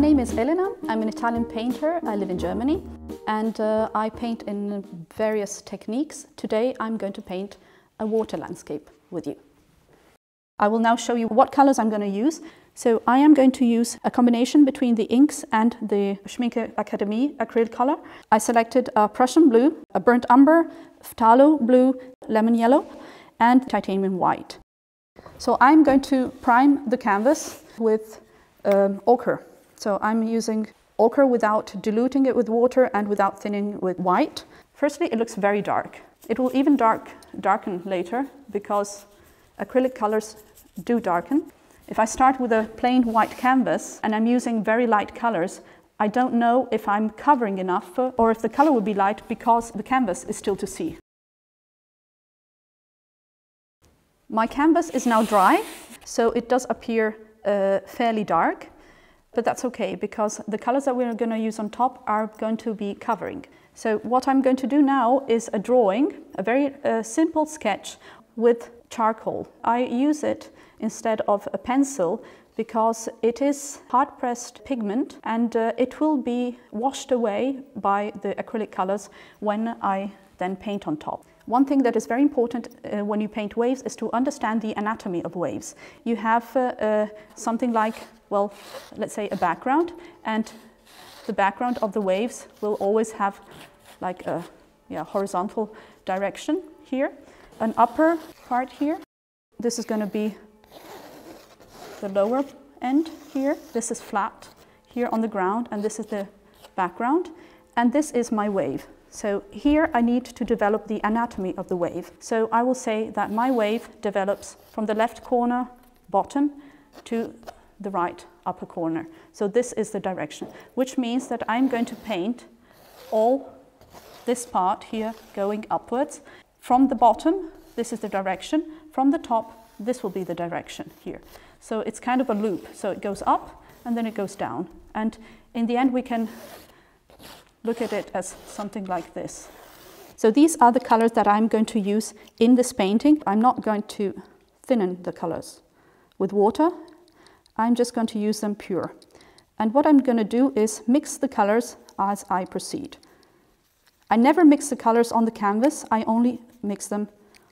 My name is Elena. I'm an Italian painter. I live in Germany and I paint in various techniques. Today I'm going to paint a water landscape with you. I will now show you what colors I'm going to use. So I am going to use a combination between the inks and the Schmincke Academy acrylic color. I selected a Prussian blue, a burnt umber, phthalo blue, lemon yellow and titanium white. So I'm going to prime the canvas with ochre. So I'm using ochre without diluting it with water and without thinning with white. Firstly, it looks very dark. It will even darken later because acrylic colors do darken. If I start with a plain white canvas and I'm using very light colors, I don't know if I'm covering enough or if the color will be light because the canvas is still to see. My canvas is now dry, so it does appear fairly dark, but that's okay because the colors that we're going to use on top are going to be covering. So what I'm going to do now is a drawing, a very simple sketch with charcoal. I use it instead of a pencil because it is hard-pressed pigment and it will be washed away by the acrylic colors when I then paint on top. One thing that is very important when you paint waves is to understand the anatomy of waves. You have something like, well, let's say a background, and the background of the waves will always have like a horizontal direction here. An upper part here. This is going to be the lower end here. This is flat here on the ground and this is the background and this is my wave. So here I need to develop the anatomy of the wave. So I will say that my wave develops from the left corner bottom to the right upper corner. So this is the direction, which means that I'm going to paint all this part here going upwards. From the bottom, this is the direction. From the top, this will be the direction here. So it's kind of a loop. So it goes up and then it goes down. And in the end, we can look at it as something like this. So these are the colors that I'm going to use in this painting. I'm not going to thin the colors with water. I'm just going to use them pure. And what I'm going to do is mix the colors as I proceed. I never mix the colors on the canvas. I only mix them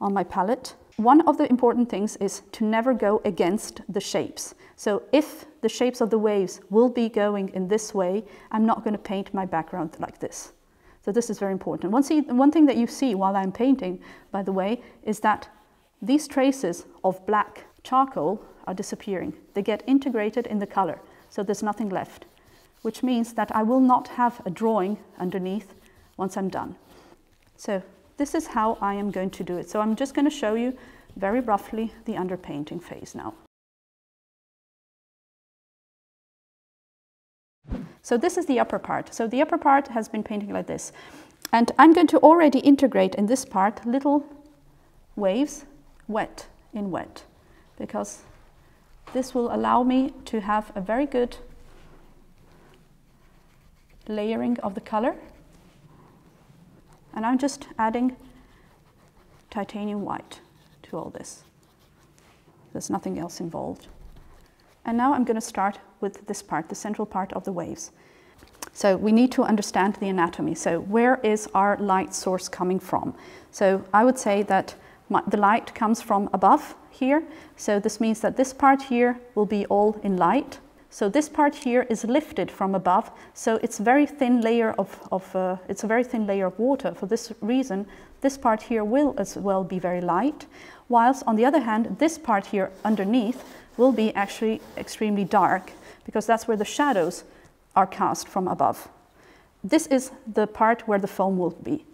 on my palette. One of the important things is to never go against the shapes. So if the shapes of the waves will be going in this way, I'm not going to paint my background like this. So this is very important. One thing that you see while I'm painting, by the way, is that these traces of black charcoal are disappearing. They get integrated in the color, so there's nothing left, which means that I will not have a drawing underneath once I'm done. So this is how I am going to do it. So I'm just going to show you very roughly the underpainting phase now. So this is the upper part. So the upper part has been painting like this. And I'm going to already integrate in this part little waves wet in wet, because this will allow me to have a very good layering of the color. And I'm just adding titanium white to all this. There's nothing else involved. And now I'm going to start with this part, the central part of the waves. So we need to understand the anatomy. So where is our light source coming from? So I would say that the light comes from above here. So this means that this part here will be all in light. So this part here is lifted from above, so it's very thin layer it's a very thin layer of water. For this reason, this part here will as well be very light, whilst on the other hand, this part here underneath will be actually extremely dark, because that's where the shadows are cast from above. This is the part where the foam will be.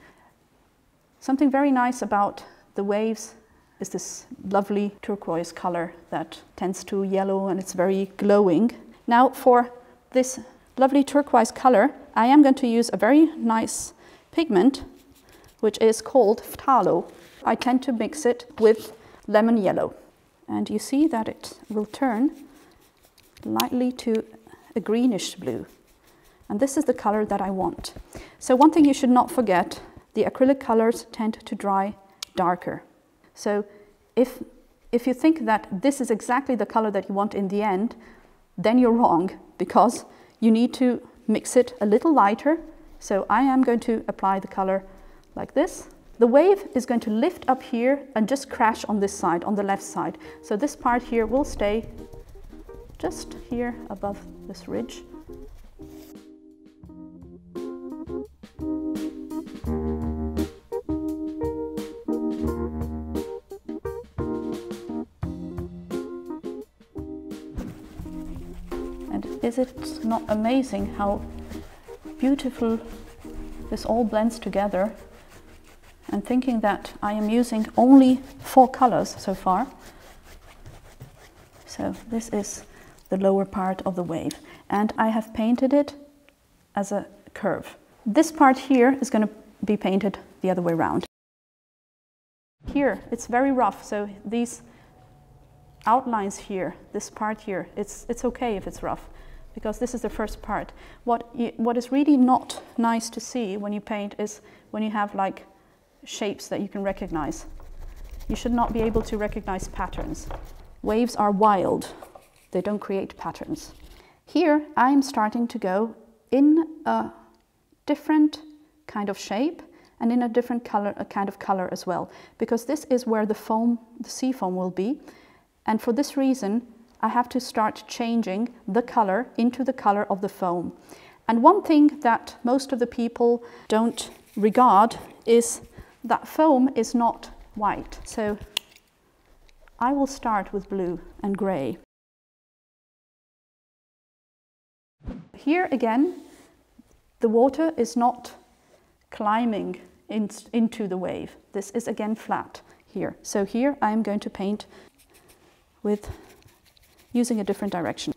Something very nice about the waves is this lovely turquoise color that tends to yellow and it's very glowing. Now for this lovely turquoise color, I am going to use a very nice pigment, which is called phthalo. I tend to mix it with lemon yellow. And you see that it will turn lightly to a greenish blue. And this is the color that I want. So one thing you should not forget, the acrylic colors tend to dry darker. So if you think that this is exactly the color that you want in the end, then you're wrong, because you need to mix it a little lighter. So I am going to apply the color like this. The wave is going to lift up here and just crash on this side, on the left side. So this part here will stay just here above this ridge. And is it not amazing how beautiful this all blends together? And thinking that I am using only 4 colors so far. So this is the lower part of the wave, and I have painted it as a curve. This part here is going to be painted the other way around. Here it's very rough, so these outlines here, this part here, it's okay if it's rough, because this is the first part. What is really not nice to see when you paint is when you have like shapes that you can recognize. You should not be able to recognize patterns. Waves are wild. They don't create patterns. Here I'm starting to go in a different kind of shape and in a different color, a kind of color as well, because this is where the foam, the sea foam will be. And for this reason, I have to start changing the color into the color of the foam. And one thing that most of the people don't regard is that foam is not white. So I will start with blue and grey. Here again, the water is not climbing into the wave. This is again flat here. So here I am going to paint with using a different direction.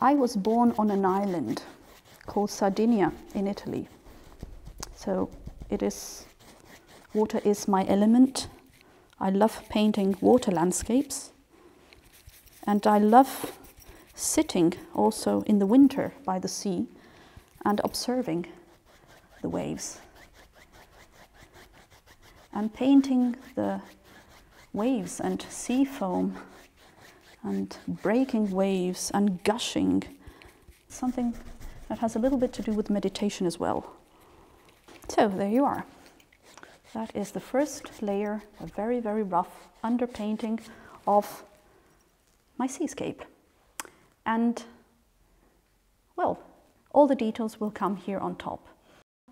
I was born on an island called Sardinia in Italy. So it is, water is my element. I love painting water landscapes, and I love sitting also in the winter by the sea and observing the waves and painting the waves and sea foam and breaking waves and gushing. Something that has a little bit to do with meditation as well. So there you are. That is the first layer, a very, very rough underpainting of my seascape. And, well, all the details will come here on top.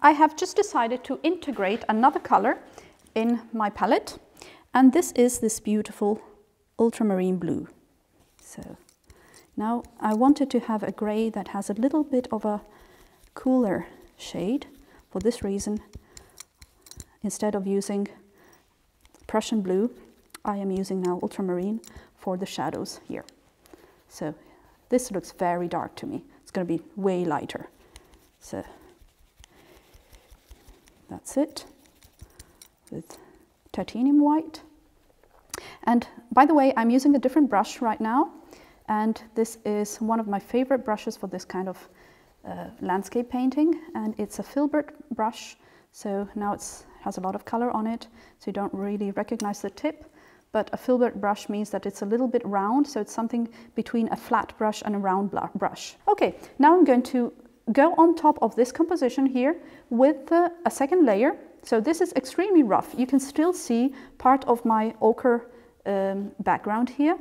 I have just decided to integrate another color in my palette, and this is this beautiful ultramarine blue. So now I wanted to have a grey that has a little bit of a cooler shade. For this reason, instead of using Prussian blue, I am using now ultramarine for the shadows here. So this looks very dark to me. It's going to be way lighter. So that's it with titanium white. And by the way, I'm using a different brush right now. And this is one of my favorite brushes for this kind of landscape painting. And it's a filbert brush. So now it has a lot of color on it, so you don't really recognize the tip, but a filbert brush means that it's a little bit round, so it's something between a flat brush and a round brush. Okay, now I'm going to go on top of this composition here with a second layer. So this is extremely rough. You can still see part of my ochre background here.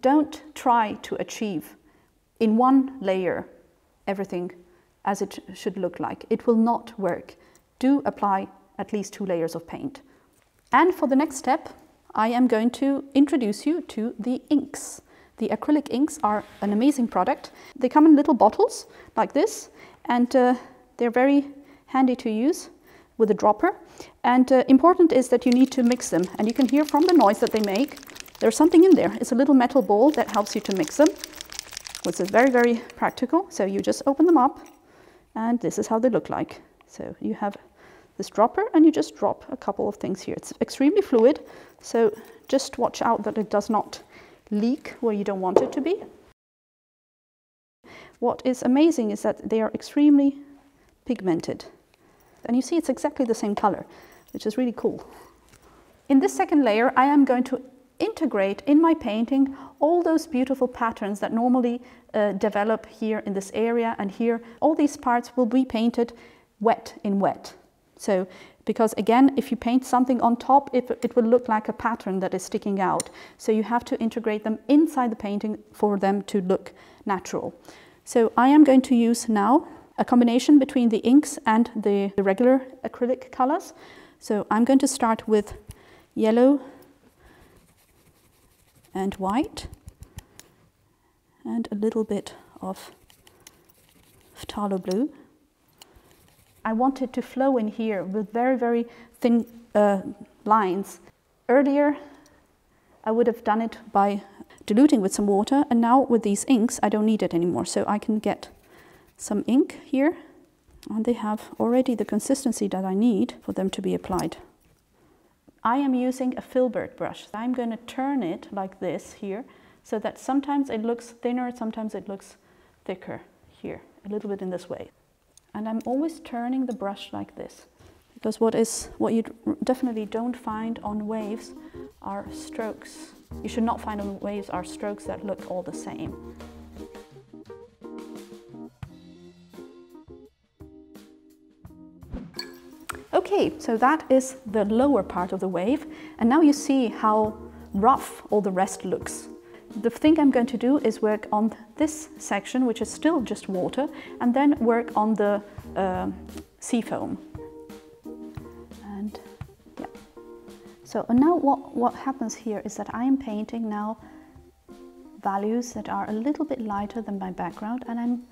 Don't try to achieve in one layer everything as it should look like. It will not work. Do apply at least 2 layers of paint. And for the next step, I am going to introduce you to the inks. The acrylic inks are an amazing product. They come in little bottles like this, and they're very handy to use with a dropper. And important is that you need to mix them. And you can hear from the noise that they make, there's something in there. It's a little metal ball that helps you to mix them, which is very, very practical. So you just open them up, and this is how they look like. So you have this dropper and you just drop a couple of things here. It's extremely fluid, so just watch out that it does not leak where you don't want it to be. What is amazing is that they are extremely pigmented. And you see it's exactly the same color, which is really cool. In this second layer, I am going to integrate in my painting all those beautiful patterns that normally develop here in this area and here. All these parts will be painted wet in wet. So, because again, if you paint something on top, it will look like a pattern that is sticking out. So you have to integrate them inside the painting for them to look natural. So I am going to use now a combination between the inks and the regular acrylic colors. So I'm going to start with yellow and white and a little bit of phthalo blue. I want it to flow in here with very, very thin lines. Earlier I would have done it by diluting with some water, and now with these inks I don't need it anymore, so I can get some ink here, and they have already the consistency that I need for them to be applied. I am using a filbert brush. I'm going to turn it like this here, so that sometimes it looks thinner, sometimes it looks thicker here, a little bit in this way. And I'm always turning the brush like this, because what you definitely don't find on waves are strokes. You should not find on waves are strokes that look all the same. Okay, so that is the lower part of the wave, and now you see how rough all the rest looks. The thing I'm going to do is work on this section, which is still just water, and then work on the sea foam. And yeah. So now what happens here is that I am painting now values that are a little bit lighter than my background, and I'm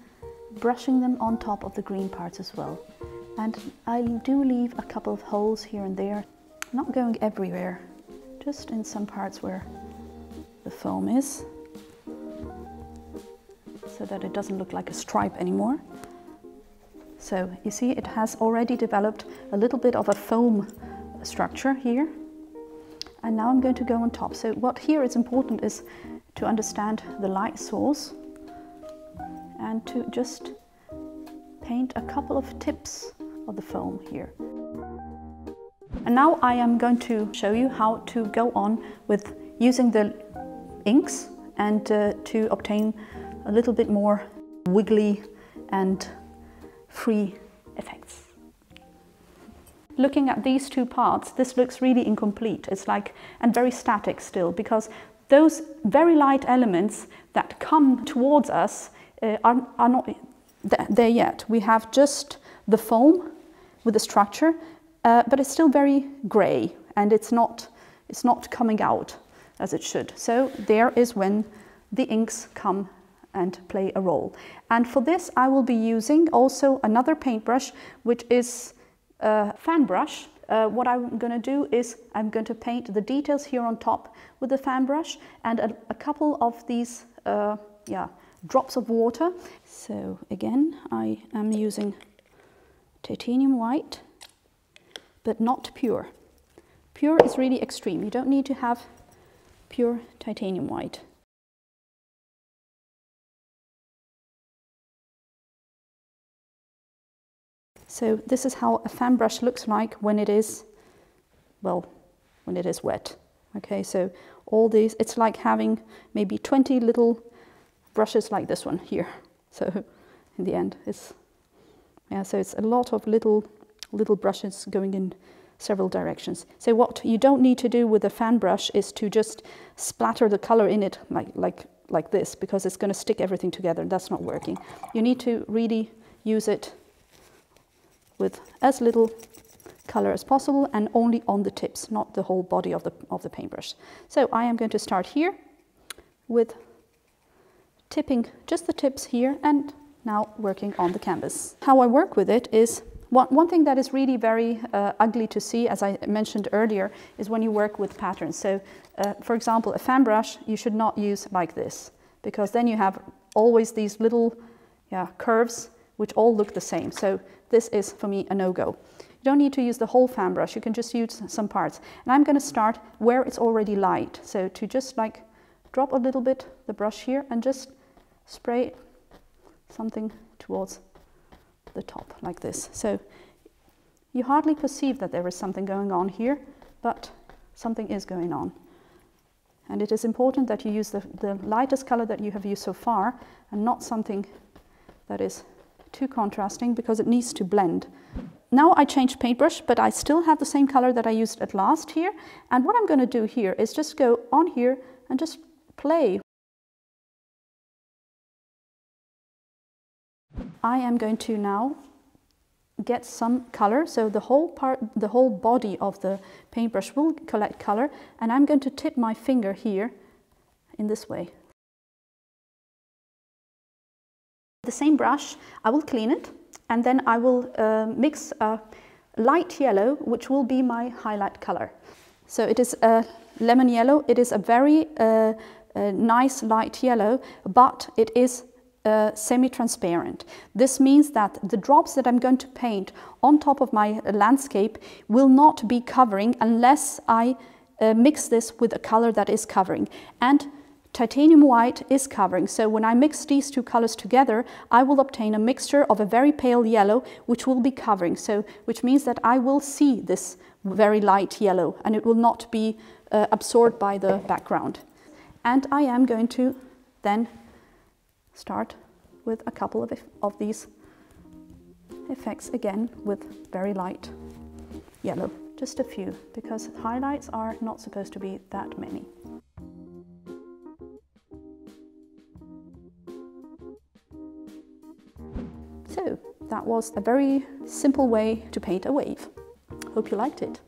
brushing them on top of the green parts as well. And I do leave a couple of holes here and there, not going everywhere, just in some parts where the foam is, so that it doesn't look like a stripe anymore. So you see it has already developed a little bit of a foam structure here, and now I'm going to go on top. So what here is important is to understand the light source and to just paint a couple of tips of the foam here. And now I am going to show you how to go on with using the inks and to obtain a little bit more wiggly and free effects. Looking at these two parts, this looks really incomplete. It's like, and very static still, because those very light elements that come towards us are not there yet. We have just the foam with the structure, but it's still very grey, and it's not coming out as it should. So there is when the inks come and play a role. And for this I will be using also another paintbrush, which is a fan brush. What I'm going to do is I'm going to paint the details here on top with the fan brush and a couple of these drops of water. So again, I am using titanium white, but not pure. Pure is really extreme. You don't need to have pure titanium white. So this is how a fan brush looks like when it is, well, when it is wet. Okay, so all these, it's like having maybe 20 little brushes like this one here. So in the end, it's a lot of little brushes going in several directions. So what you don't need to do with a fan brush is to just splatter the color in it like this, because it's going to stick everything together, and that's not working. You need to really use it with as little color as possible, and only on the tips, not the whole body of the paintbrush. So I am going to start here with tipping just the tips here, and now working on the canvas. How I work with it is, one thing that is really very ugly to see, as I mentioned earlier, is when you work with patterns. So, for example, a fan brush you should not use like this, because then you have always these little curves which all look the same. So this is, for me, a no-go. You don't need to use the whole fan brush, you can just use some parts. And I'm going to start where it's already light, so to just like drop a little bit the brush here and just spray something towards the top like this. So you hardly perceive that there is something going on here, but something is going on. And it is important that you use the lightest color that you have used so far and not something that is too contrasting, because it needs to blend. Now I changed paintbrush, but I still have the same color that I used at last here. And what I'm going to do here is just go on here and just play. I am going to now get some color, so the whole body of the paintbrush will collect color, and I'm going to tip my finger here in this way. The same brush, I will clean it, and then I will mix a light yellow, which will be my highlight color. So it is a lemon yellow. It is a very nice light yellow, but it is semi-transparent. This means that the drops that I'm going to paint on top of my landscape will not be covering unless I mix this with a color that is covering. And titanium white is covering, so when I mix these two colors together, I will obtain a mixture of a very pale yellow, which will be covering, so which means that I will see this very light yellow and it will not be absorbed by the background. And I am going to then start with a couple of these effects again with very light yellow. Just a few, because highlights are not supposed to be that many. So that was a very simple way to paint a wave. Hope you liked it.